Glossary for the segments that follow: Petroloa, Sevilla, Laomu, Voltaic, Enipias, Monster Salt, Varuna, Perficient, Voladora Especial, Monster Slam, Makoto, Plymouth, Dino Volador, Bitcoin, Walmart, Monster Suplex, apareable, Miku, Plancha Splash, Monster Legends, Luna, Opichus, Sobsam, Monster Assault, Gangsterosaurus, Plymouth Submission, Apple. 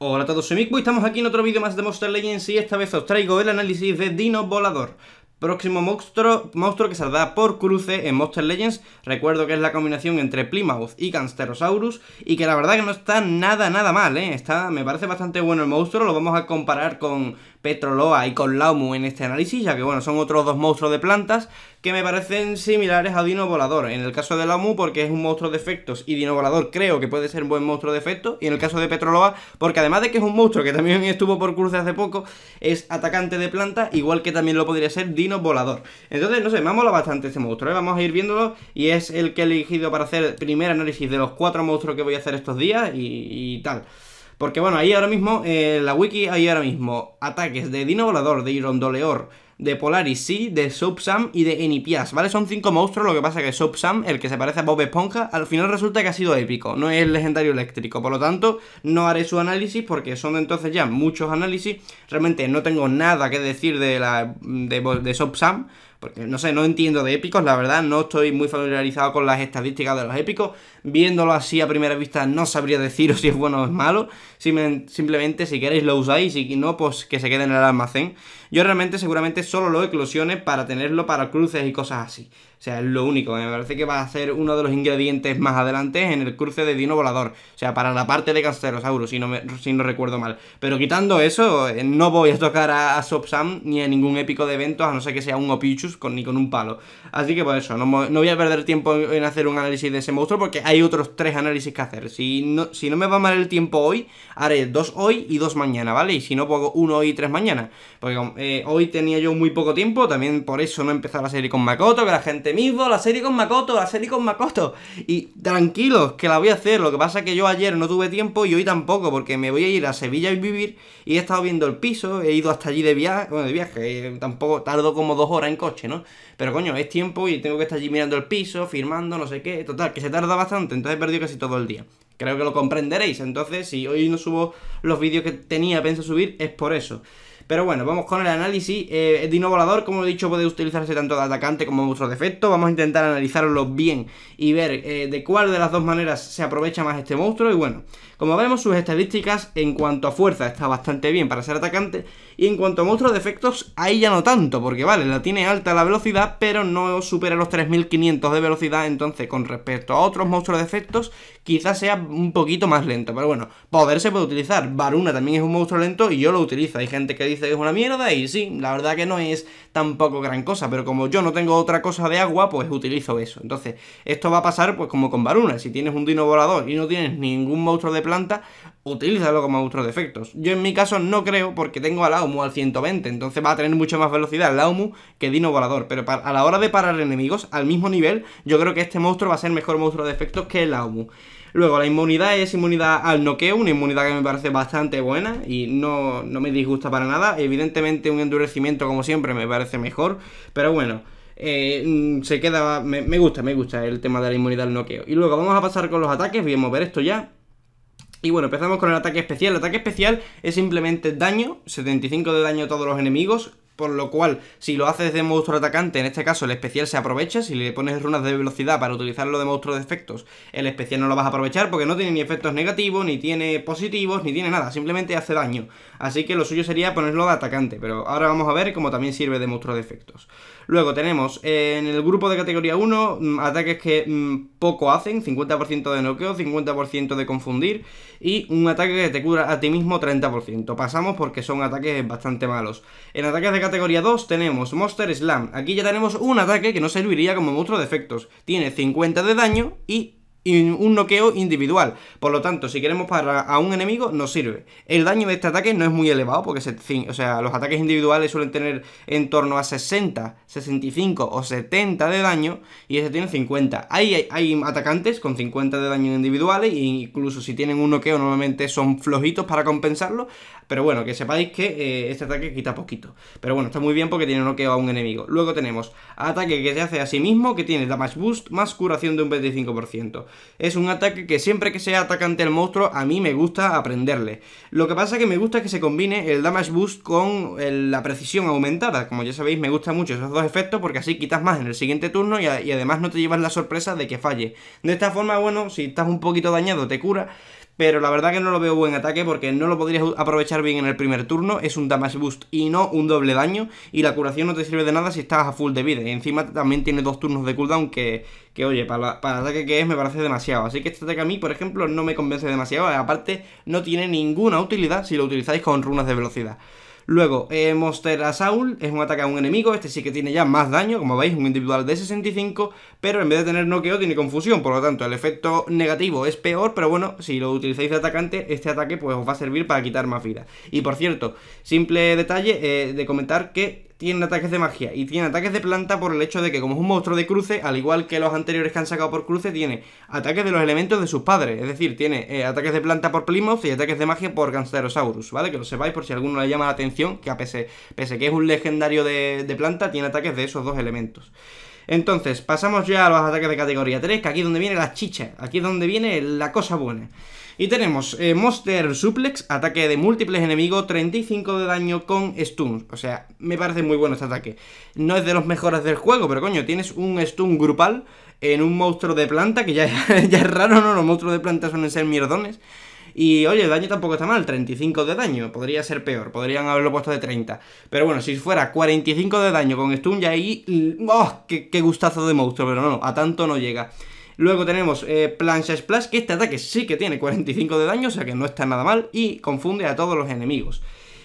Hola a todos, soy Miku y estamos aquí en otro vídeo más de Monster Legends y esta vez os traigo el análisis de Dino Volador, próximo monstruo que saldrá por cruce en Monster Legends. Recuerdo que es la combinación entre Plymouth y Gangsterosaurus y que la verdad que no está nada mal, ¿eh? Me parece bastante bueno el monstruo. Lo vamos a comparar con Petroloa y con Laomu en este análisis, ya que bueno, son otros dos monstruos de plantas que me parecen similares a Dino Volador. En el caso de Laomu porque es un monstruo de efectos y Dino Volador creo que puede ser un buen monstruo de efectos, y en el caso de Petroloa porque además de que es un monstruo que también estuvo por cruce hace poco, es atacante de planta, igual que también lo podría ser Dino Volador. Entonces, no sé, me ha molado bastante este monstruo, ¿eh? Vamos a ir viéndolo, y es el que he elegido para hacer el primer análisis de los 4 monstruos que voy a hacer estos días y tal. Porque bueno, ahí ahora mismo, en la wiki hay ahora mismo ataques de Dino Volador, de Iron Doleor, de Polaris, sí, de Sobsam y de Enipias, ¿vale? Son 5 monstruos, lo que pasa que Sobsam, el que se parece a Bob Esponja, al final resulta que ha sido épico, no es el legendario eléctrico, por lo tanto, no haré su análisis porque son entonces ya muchos análisis. Realmente no tengo nada que decir de Sobsam, porque no sé, no entiendo de épicos, la verdad, no estoy muy familiarizado con las estadísticas de los épicos. Viéndolo así a primera vista no sabría deciros si es bueno o es malo, simplemente si queréis lo usáis y si no, pues que se quede en el almacén. Yo realmente seguramente solo lo eclosiones para tenerlo para cruces y cosas así. O sea, es lo único, me parece que va a ser uno de los ingredientes más adelante en el cruce de Dino Volador. O sea, para la parte de Gangsterosaurus, si no recuerdo mal. Pero quitando eso, no voy a tocar a Sobsam ni a ningún épico de eventos, a no ser que sea un Opichus ni con un palo. Así que por eso, no voy a perder tiempo en hacer un análisis de ese monstruo porque hay otros 3 análisis que hacer. Si no me va mal el tiempo hoy, haré 2 hoy y 2 mañana, ¿vale? Y si no, pongo 1 hoy y 3 mañana. Porque hoy tenía yo muy poco tiempo, también por eso no he empezado la serie con Makoto, que la gente... la serie con Makoto, y tranquilos que la voy a hacer. Lo que pasa es que yo ayer no tuve tiempo y hoy tampoco, porque me voy a ir a Sevilla y vivir, y he estado viendo el piso, he ido hasta allí de viaje, tampoco tardo como 2 horas en coche, ¿no? Pero coño, es tiempo y tengo que estar allí mirando el piso, firmando, no sé qué, total, que se tarda bastante, entonces he perdido casi todo el día. Creo que lo comprenderéis. Entonces, si hoy no subo los vídeos que tenía pensado subir, es por eso. Pero bueno, vamos con el análisis. Dino Volador, como he dicho, puede utilizarse tanto de atacante como de vuestro defecto. Vamos a intentar analizarlo bien y ver de cuál de las dos maneras se aprovecha más este monstruo. Y bueno, como vemos, sus estadísticas en cuanto a fuerza está bastante bien para ser atacante. Y en cuanto a monstruos de efectos, ahí ya no tanto, porque vale, la tiene alta la velocidad, pero no supera los 3500 de velocidad. Entonces, con respecto a otros monstruos de efectos, quizás sea un poquito más lento. Pero bueno, poder se puede utilizar. Varuna también es un monstruo lento y yo lo utilizo. Hay gente que dice que es una mierda y sí, la verdad que no es tampoco gran cosa, pero como yo no tengo otra cosa de agua, pues utilizo eso. Entonces esto va a pasar pues como con Varuna. Si tienes un Dino Volador y no tienes ningún monstruo de planta, utilízalo como monstruo de efectos. Yo en mi caso no creo, porque tengo a Laomu al 120, entonces va a tener mucha más velocidad Laomu que Dino Volador, pero a la hora de parar enemigos al mismo nivel, yo creo que este monstruo va a ser mejor monstruo de efectos que Laomu. Luego, la inmunidad es inmunidad al noqueo, una inmunidad que me parece bastante buena y no me disgusta para nada. Evidentemente un endurecimiento, como siempre, me parece mejor, pero bueno, se queda... Me gusta el tema de la inmunidad al noqueo. Y luego vamos a pasar con los ataques, voy a mover esto ya. Y bueno, empezamos con el ataque especial. El ataque especial es simplemente daño, 75 de daño a todos los enemigos, por lo cual, si lo haces de monstruo atacante, en este caso el especial se aprovecha. Si le pones runas de velocidad para utilizarlo de monstruo de efectos, el especial no lo vas a aprovechar porque no tiene ni efectos negativos, ni tiene positivos, ni tiene nada, simplemente hace daño. Así que lo suyo sería ponerlo de atacante, pero ahora vamos a ver cómo también sirve de monstruo de efectos. Luego tenemos en el grupo de categoría 1, ataques que poco hacen, 50% de noqueo, 50% de confundir, y un ataque que te cura a ti mismo 30%. Pasamos porque son ataques bastante malos. En ataques de categoría 2 tenemos Monster Slam. Aquí ya tenemos un ataque que no serviría como monstruo de efectos. Tiene 50 de daño y un noqueo individual. Por lo tanto, si queremos parar a un enemigo, nos sirve. El daño de este ataque no es muy elevado, porque los ataques individuales suelen tener en torno a 60, 65 o 70 de daño, y ese tiene 50. Hay atacantes con 50 de daño individuales, e incluso si tienen un noqueo, normalmente son flojitos para compensarlo. Pero bueno, que sepáis que este ataque quita poquito. Pero bueno, está muy bien porque tiene noqueo a un enemigo. Luego tenemos ataque que se hace a sí mismo, que tiene damage boost más curación de un 25%. Es un ataque que siempre que sea atacante el monstruo, a mí me gusta aprenderle. Lo que pasa que me gusta que se combine el damage boost con la precisión aumentada. Como ya sabéis, me gustan mucho esos dos efectos, porque así quitas más en el siguiente turno y además no te llevas la sorpresa de que falle. De esta forma, bueno, si estás un poquito dañado te cura, pero la verdad que no lo veo buen ataque porque no lo podrías aprovechar bien en el primer turno. Es un damage boost y no un doble daño, y la curación no te sirve de nada si estás a full de vida, y encima también tiene 2 turnos de cooldown que oye, para el ataque que es, me parece demasiado. Así que este ataque a mí, por ejemplo, no me convence demasiado. Aparte, no tiene ninguna utilidad si lo utilizáis con runas de velocidad. Luego, Monster Assault es un ataque a un enemigo. Este sí que tiene ya más daño, como veis, un individual de 65, pero en vez de tener noqueo tiene confusión, por lo tanto el efecto negativo es peor, pero bueno, si lo utilizáis de atacante, este ataque pues os va a servir para quitar más vida. Y por cierto, simple detalle de comentar que tienen ataques de magia y tienen ataques de planta por el hecho de que, como es un monstruo de cruce, al igual que los anteriores que han sacado por cruce, tiene ataques de los elementos de sus padres. Es decir, tiene ataques de planta por Plymouth y ataques de magia por Gangsterosaurus, ¿vale? Que lo sepáis por si a alguno le llama la atención, que pese que es un legendario de planta, tiene ataques de esos dos elementos. Entonces, pasamos ya a los ataques de categoría 3, que aquí es donde viene la chicha, aquí es donde viene la cosa buena. Y tenemos Monster Suplex, ataque de múltiples enemigos, 35 de daño con stuns. O sea, me parece muy bueno este ataque. No es de los mejores del juego, pero coño, tienes un stun grupal en un monstruo de planta, que ya es raro, ¿no? Los monstruos de planta suelen ser mierdones. Y oye, el daño tampoco está mal, 35 de daño, podría ser peor, podrían haberlo puesto de 30. Pero bueno, si fuera 45 de daño con stun, ya ahí... ¡Oh! ¡Qué gustazo de monstruo! Pero no, a tanto no llega. Luego tenemos Plancha Splash, que este ataque sí que tiene 45 de daño, o sea que no está nada mal, y confunde a todos los enemigos.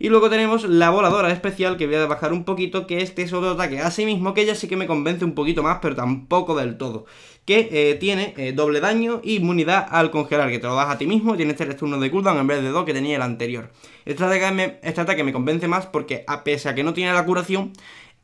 Y luego tenemos la Voladora Especial, que voy a bajar un poquito, que este es otro ataque a sí mismo, que ella sí que me convence un poquito más, pero tampoco del todo. Que tiene doble daño y inmunidad al congelar, que te lo das a ti mismo, tienes 3 turnos de cooldown en vez de 2 que tenía el anterior. Este ataque me convence más porque, a pesar de que no tiene la curación,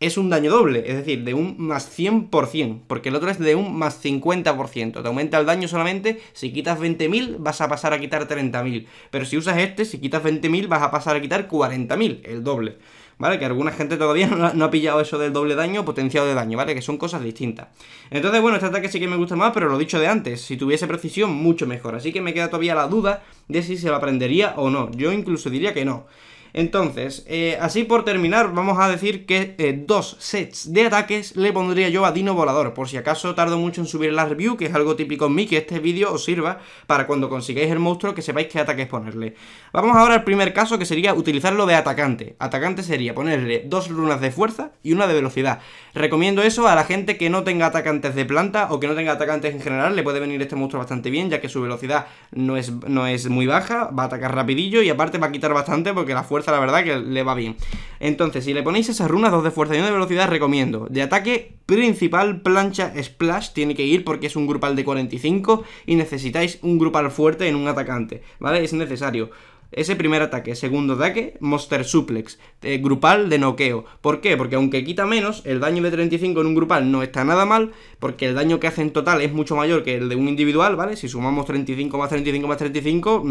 es un daño doble, es decir, de un más 100%, porque el otro es de un más 50%. Te aumenta el daño solamente si quitas 20.000, vas a pasar a quitar 30.000. Pero si usas este, si quitas 20.000, vas a pasar a quitar 40.000, el doble. ¿Vale? Que alguna gente todavía no ha pillado eso del doble daño, potenciado de daño, ¿vale? Que son cosas distintas. Entonces, bueno, este ataque sí que me gusta más, pero lo dicho de antes, si tuviese precisión, mucho mejor. Así que me queda todavía la duda de si se lo aprendería o no. Yo incluso diría que no. Entonces, así por terminar, vamos a decir que 2 sets de ataques le pondría yo a Dino Volador. Por si acaso tardo mucho en subir la review, que es algo típico en mí, que este vídeo os sirva para cuando consigáis el monstruo, que sepáis qué ataques ponerle. Vamos ahora al primer caso, que sería utilizarlo de atacante. Atacante sería ponerle 2 runas de fuerza y 1 de velocidad. Recomiendo eso a la gente que no tenga atacantes de planta o que no tenga atacantes en general. Le puede venir este monstruo bastante bien, ya que su velocidad no es muy baja, va a atacar rapidillo y aparte va a quitar bastante porque la fuerza, la verdad que le va bien. Entonces, si le ponéis esas runas, 2 de fuerza y 1 de velocidad, recomiendo. De ataque principal, Plancha Splash tiene que ir porque es un grupal de 45 y necesitáis un grupal fuerte en un atacante, ¿vale? Es necesario. Ese primer ataque. Segundo ataque, Monster Suplex, grupal de noqueo. ¿Por qué? Porque aunque quita menos, el daño de 35 en un grupal no está nada mal, porque el daño que hace en total es mucho mayor que el de un individual, ¿vale? Si sumamos 35 más 35 más 35,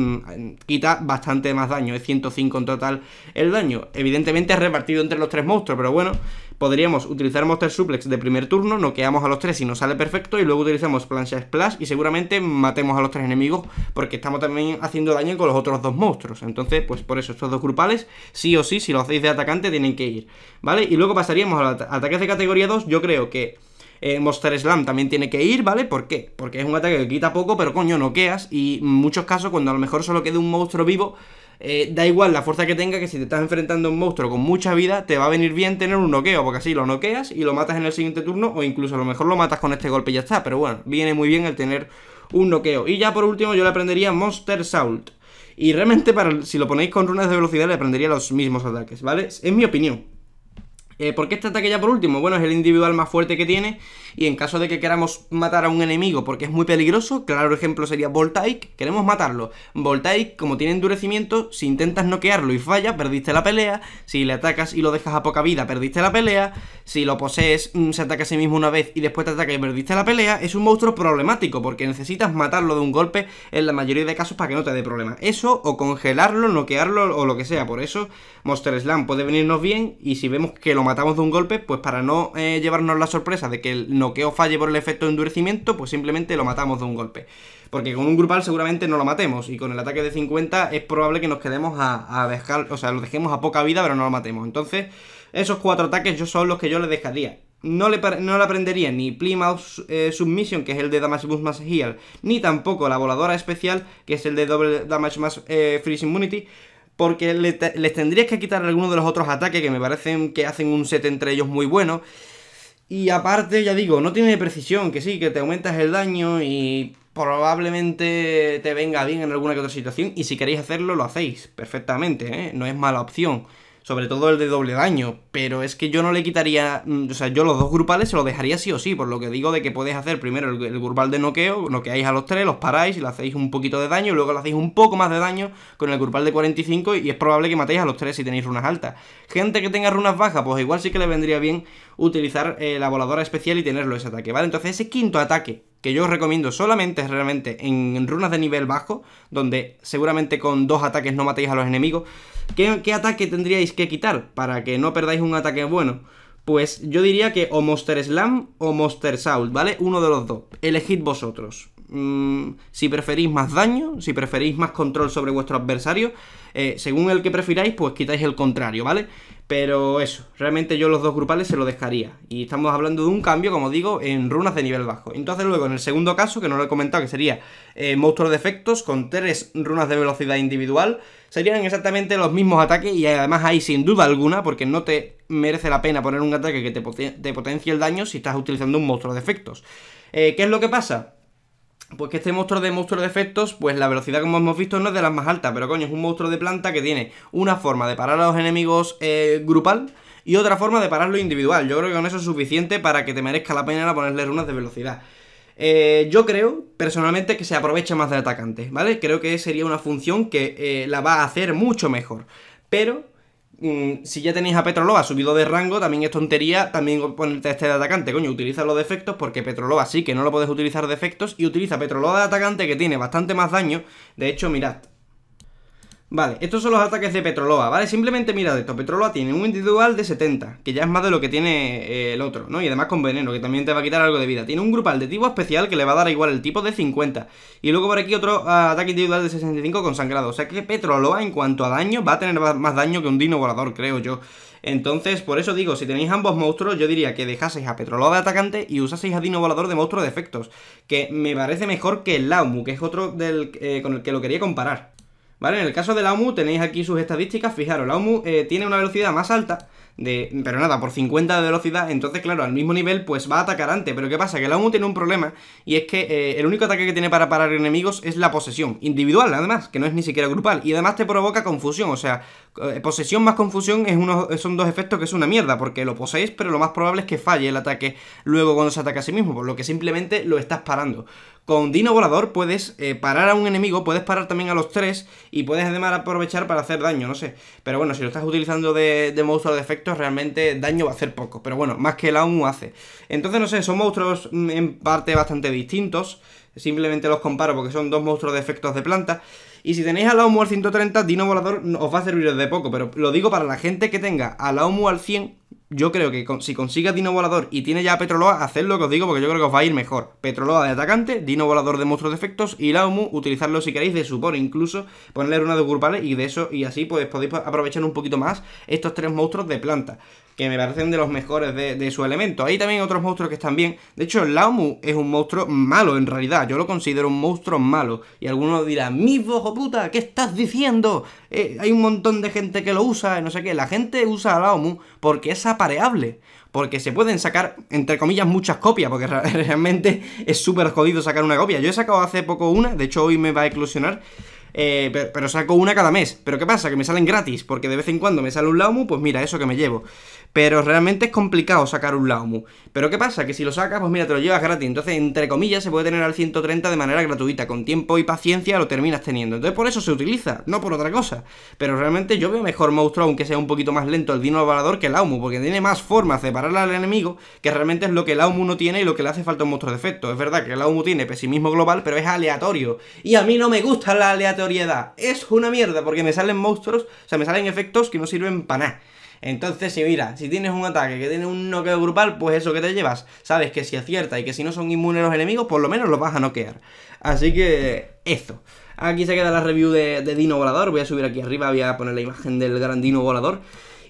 quita bastante más daño, es 105 en total el daño. Evidentemente es repartido entre los 3 monstruos, pero bueno, podríamos utilizar Monster Suplex de primer turno, noqueamos a los 3 y nos sale perfecto, y luego utilizamos Plancha Splash y seguramente matemos a los 3 enemigos, porque estamos también haciendo daño con los otros 2 monstruos. Entonces, pues por eso, estos 2 grupales, sí o sí, si lo hacéis de atacante, tienen que ir, ¿vale? Y luego pasaríamos a ataques de categoría 2, yo creo que Monster Slam también tiene que ir, ¿vale? ¿Por qué? Porque es un ataque que quita poco, pero coño, noqueas, y en muchos casos, cuando a lo mejor solo quede un monstruo vivo, da igual la fuerza que tenga, que si te estás enfrentando a un monstruo con mucha vida, te va a venir bien tener un noqueo, porque así lo noqueas y lo matas en el siguiente turno, o incluso a lo mejor lo matas con este golpe y ya está, pero bueno, viene muy bien el tener un noqueo. Y ya por último, yo le aprendería Monster Salt. Y realmente, si lo ponéis con runas de velocidad, le aprendería los mismos ataques, ¿vale? Es mi opinión. ¿Por qué este ataque ya por último? Bueno, es el individual más fuerte que tiene, y en caso de que queramos matar a un enemigo porque es muy peligroso, claro ejemplo sería Voltaic, queremos matarlo. Voltaic, como tiene endurecimiento, si intentas noquearlo y falla, perdiste la pelea. Si le atacas y lo dejas a poca vida, perdiste la pelea. Si lo posees, se ataca a sí mismo una vez y después te ataca y perdiste la pelea. Es un monstruo problemático porque necesitas matarlo de un golpe en la mayoría de casos para que no te dé problema. Eso, o congelarlo, noquearlo o lo que sea. Por eso Monster Slam puede venirnos bien, y si vemos que lo matamos de un golpe, pues para no llevarnos la sorpresa de que el noqueo falle por el efecto de endurecimiento, pues simplemente lo matamos de un golpe. Porque con un grupal seguramente no lo matemos, y con el ataque de 50 es probable que nos quedemos a dejar, o sea, lo dejemos a poca vida pero no lo matemos. Entonces, esos 4 ataques yo son los que yo le dejaría. No la aprendería ni Plymouth Submission, que es el de Damage Boost más Heal, ni tampoco la Voladora Especial, que es el de Double Damage más Freeze Immunity, porque les tendrías que quitar algunos de los otros ataques que me parecen que hacen un set entre ellos muy bueno. Y aparte, ya digo, no tiene precisión, que sí, que te aumentas el daño y probablemente te venga bien en alguna que otra situación. Y si queréis hacerlo, lo hacéis perfectamente, ¿eh? No es mala opción. Sobre todo el de doble daño, pero es que yo no le quitaría, o sea, yo los dos grupales se los dejaría sí o sí, por lo que digo de que podéis hacer primero el grupal de noqueo, noqueáis a los tres, los paráis y le hacéis un poquito de daño, y luego le hacéis un poco más de daño con el grupal de 45 y es probable que matéis a los tres si tenéis runas altas. Gente que tenga runas bajas, pues igual sí que le vendría bien utilizar la Voladora Especial y tenerlo ese ataque, ¿vale? Entonces ese quinto ataque, que yo os recomiendo solamente realmente en runas de nivel bajo, donde seguramente con dos ataques no matéis a los enemigos. ¿Qué ataque tendríais que quitar para que no perdáis un ataque bueno? Pues yo diría que o Monster Slam o Monster Salt, ¿vale? Uno de los dos, elegid vosotros. Si preferís más daño, si preferís más control sobre vuestro adversario, según el que prefiráis, pues quitáis el contrario, ¿vale? Pero eso, realmente yo los dos grupales se lo dejaría. Y estamos hablando de un cambio, como digo, en runas de nivel bajo. Entonces luego, en el segundo caso, que no lo he comentado, que sería monstruos de efectos con tres runas de velocidad individual, serían exactamente los mismos ataques. Y además hay sin duda alguna, porque no te merece la pena poner un ataque que te potencie el daño si estás utilizando un monstruo de efectos. ¿Qué es lo que pasa? Pues que este monstruo de efectos, pues la velocidad, como hemos visto, no es de las más altas, pero coño, es un monstruo de planta que tiene una forma de parar a los enemigos grupal y otra forma de pararlo individual. Yo creo que con eso es suficiente para que te merezca la pena ponerle runas de velocidad. Yo creo, personalmente, que se aprovecha más del atacante, ¿vale? Creo que sería una función que la va a hacer mucho mejor, pero... si ya tenéis a Petroloa subido de rango, también es tontería también ponerte a este de atacante. Coño, utiliza los defectos, porque Petroloa sí que no lo podéis utilizar de defectos, y utiliza Petroloa de atacante, que tiene bastante más daño. De hecho, mirad. Vale, estos son los ataques de Petroloa, ¿vale? Simplemente mirad esto, Petroloa tiene un individual de 70, que ya es más de lo que tiene el otro, ¿no? Y además con veneno, que también te va a quitar algo de vida. Tiene un grupal de tipo especial que le va a dar igual el tipo de 50. Y luego por aquí otro ataque individual de 65 con sangrado. O sea que Petroloa, en cuanto a daño, va a tener más daño que un Dino Volador, creo yo. Entonces, por eso digo, si tenéis ambos monstruos, yo diría que dejaseis a Petroloa de atacante y usaseis a Dino Volador de monstruo de efectos, que me parece mejor que el Laomu, que es otro con el que lo quería comparar. ¿Vale? En el caso de Laomu tenéis aquí sus estadísticas. Fijaros, Laomu tiene una velocidad más alta, pero nada, por 50 de velocidad. Entonces, claro, al mismo nivel, pues va a atacar antes. Pero ¿qué pasa? Que Laomu tiene un problema, y es que el único ataque que tiene para parar enemigos es la posesión, individual además, que no es ni siquiera grupal. Y además te provoca confusión, o sea, posesión más confusión son dos efectos que es una mierda, porque lo poseéis, pero lo más probable es que falle el ataque luego cuando se ataca a sí mismo, por lo que simplemente lo estás parando. Con Dino Volador puedes parar a un enemigo, puedes parar también a los tres y puedes además aprovechar para hacer daño, no sé. Pero bueno, si lo estás utilizando de monstruo de efectos, realmente daño va a hacer poco. Pero bueno, más que el Laomu hace. Entonces, no sé, son monstruos en parte bastante distintos. Simplemente los comparo porque son dos monstruos de efectos de planta. Y si tenéis a Laomu al 130, Dino Volador os va a servir de poco. Pero lo digo para la gente que tenga a Laomu al 100... Yo creo que si consigue Dino Volador y tiene ya a Petroloa, haced lo que os digo, porque yo creo que os va a ir mejor. Petroloa de atacante, Dino Volador de monstruos de efectos y Laomu, utilizarlo si queréis de support, incluso ponerle runas de grupales y de eso, y así pues podéis aprovechar un poquito más estos tres monstruos de planta, que me parecen de los mejores de su elemento. Hay también otros monstruos que están bien. De hecho, Laomu es un monstruo malo en realidad. Yo lo considero un monstruo malo. Y algunos dirán, ¡Mifu, hijo puta! ¿Qué estás diciendo? Hay un montón de gente que lo usa, no sé qué. La gente usa a Laomu porque es apareable, porque se pueden sacar, entre comillas, muchas copias, porque realmente es súper jodido sacar una copia. Yo he sacado hace poco una, de hecho hoy me va a eclosionar, pero saco una cada mes. Pero ¿qué pasa? Que me salen gratis, porque de vez en cuando me sale un Laomu, pues mira, eso que me llevo. Pero realmente es complicado sacar un Laomu. Pero ¿qué pasa? Que si lo sacas, pues mira, te lo llevas gratis. Entonces, entre comillas, se puede tener al 130 de manera gratuita. Con tiempo y paciencia lo terminas teniendo. Entonces por eso se utiliza, no por otra cosa. Pero realmente yo veo mejor monstruo, aunque sea un poquito más lento, el Dino Volador que el Laomu, porque tiene más formas de parar al enemigo, que realmente es lo que el Laomu no tiene y lo que le hace falta a un monstruo de efecto. Es verdad que el Laomu tiene pesimismo global, pero es aleatorio, y a mí no me gusta la aleatoriedad. Es una mierda, porque me salen monstruos, o sea, me salen efectos que no sirven para nada. Entonces, si mira, si tienes un ataque que tiene un noqueo grupal, pues eso que te llevas, sabes que si acierta y que si no son inmunes los enemigos, por lo menos los vas a noquear. Así que, eso. Aquí se queda la review de Dino Volador. Voy a subir aquí arriba, voy a poner la imagen del gran Dino Volador.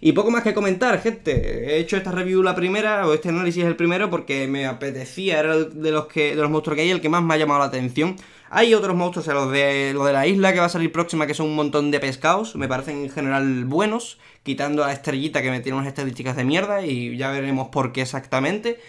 Y poco más que comentar, gente. He hecho esta review la primera, o este análisis el primero, porque me apetecía. Era de los monstruos que hay el que más me ha llamado la atención. Hay otros monstruos, o sea, los de la isla que va a salir próxima, que son un montón de pescados. Me parecen en general buenos, quitando a la estrellita que me tiene unas estadísticas de mierda y ya veremos por qué exactamente.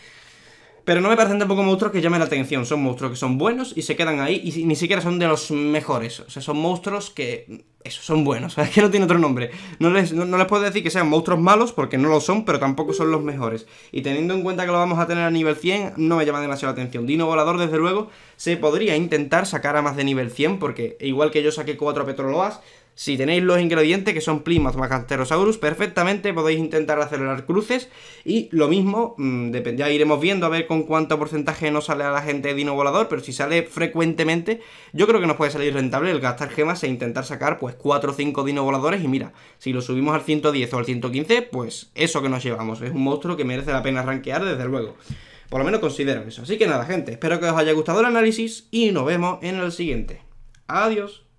Pero no me parecen tampoco monstruos que llamen la atención. Son monstruos que son buenos y se quedan ahí y ni siquiera son de los mejores. O sea, son monstruos que... eso, son buenos. Es que no tiene otro nombre. No les puedo decir que sean monstruos malos porque no lo son, pero tampoco son los mejores. Y teniendo en cuenta que lo vamos a tener a nivel 100, no me llama demasiado la atención. Dino Volador, desde luego, se podría intentar sacar a más de nivel 100 porque igual que yo saqué 4 Petroloas, si tenéis los ingredientes, que son Plymouth, Gangsterosaurus, perfectamente podéis intentar acelerar cruces. Y lo mismo, ya iremos viendo a ver con cuánto porcentaje no sale a la gente Dino Volador, pero si sale frecuentemente, yo creo que nos puede salir rentable el gastar gemas e intentar sacar pues 4 o 5 Dino Voladores. Y mira, si lo subimos al 110 o al 115, pues eso que nos llevamos. Es un monstruo que merece la pena rankear, desde luego. Por lo menos considero eso. Así que nada, gente, espero que os haya gustado el análisis y nos vemos en el siguiente. Adiós.